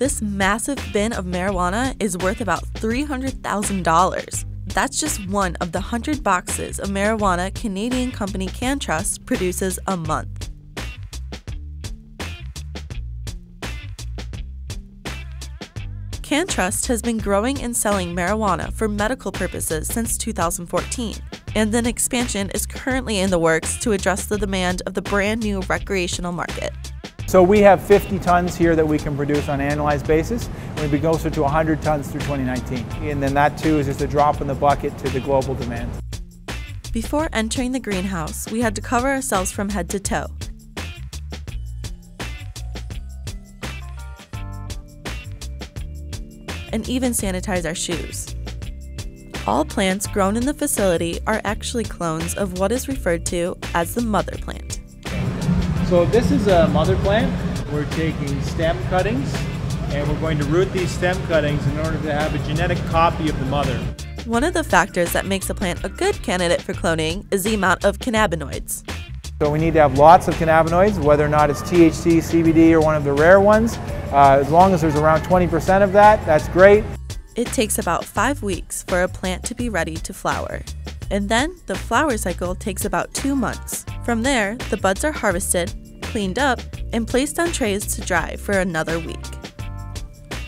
this massive bin of marijuana is worth about $300,000. That's just one of the 100 boxes of marijuana Canadian company CannTrust produces a month. CannTrust has been growing and selling marijuana for medical purposes since 2014, and an expansion is currently in the works to address the demand of the brand new recreational market. So we have 50 tons here that we can produce on an annualized basis. We'll be closer to 100 tons through 2019. And then that too is just a drop in the bucket to the global demand. Before entering the greenhouse, we had to cover ourselves from head to toe. And even sanitize our shoes. All plants grown in the facility are actually clones of what is referred to as the mother plant. So this is a mother plant. We're taking stem cuttings and we're going to root these stem cuttings in order to have a genetic copy of the mother. One of the factors that makes a plant a good candidate for cloning is the amount of cannabinoids. So we need to have lots of cannabinoids, whether or not it's THC, CBD, or one of the rare ones. As long as there's around 20% of that, that's great. It takes about 5 weeks for a plant to be ready to flower. And then the flower cycle takes about 2 months. From there, the buds are harvested, cleaned up, and placed on trays to dry for another week.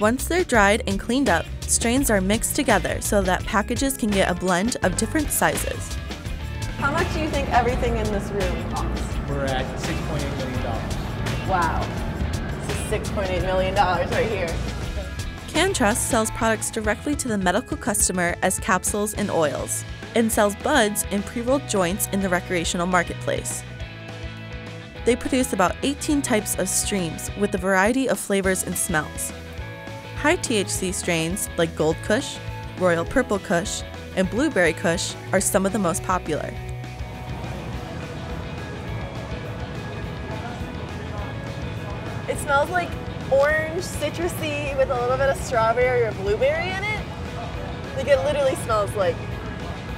Once they're dried and cleaned up, strains are mixed together so that packages can get a blend of different sizes. How much do you think everything in this room costs? We're at $6.8 million. Wow, this is $6.8 million right here. CannTrust sells products directly to the medical customer as capsules and oils, and sells buds and pre-rolled joints in the recreational marketplace. They produce about 18 types of streams with a variety of flavors and smells. High THC strains like Gold Kush, Royal Purple Kush, and Blueberry Kush are some of the most popular. It smells like orange, citrusy, with a little bit of strawberry or blueberry in it. Like, it literally smells like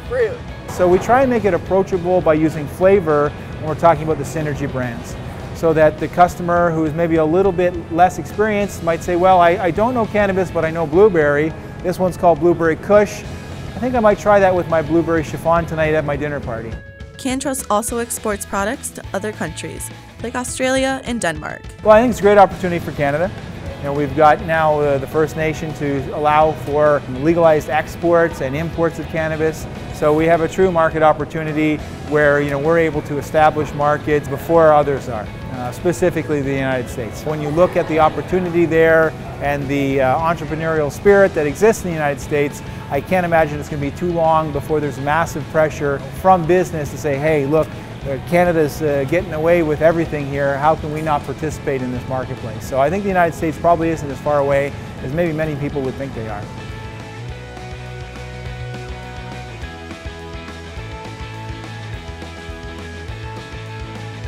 fruit. So we try and make it approachable by using flavor when we're talking about the Synergy brands, so that the customer who is maybe a little bit less experienced might say, well, I don't know cannabis, but I know blueberry. This one's called Blueberry Kush. I think I might try that with my blueberry chiffon tonight at my dinner party. CannTrust also exports products to other countries, like Australia and Denmark. Well, I think it's a great opportunity for Canada. You know, we've got now the first nation to allow for legalized exports and imports of cannabis. So we have a true market opportunity where, you know, we're able to establish markets before others are, specifically the United States. When you look at the opportunity there and the entrepreneurial spirit that exists in the United States, I can't imagine it's going to be too long before there's massive pressure from business to say, hey, look, Canada's getting away with everything here. How can we not participate in this marketplace? So I think the United States probably isn't as far away as maybe many people would think they are.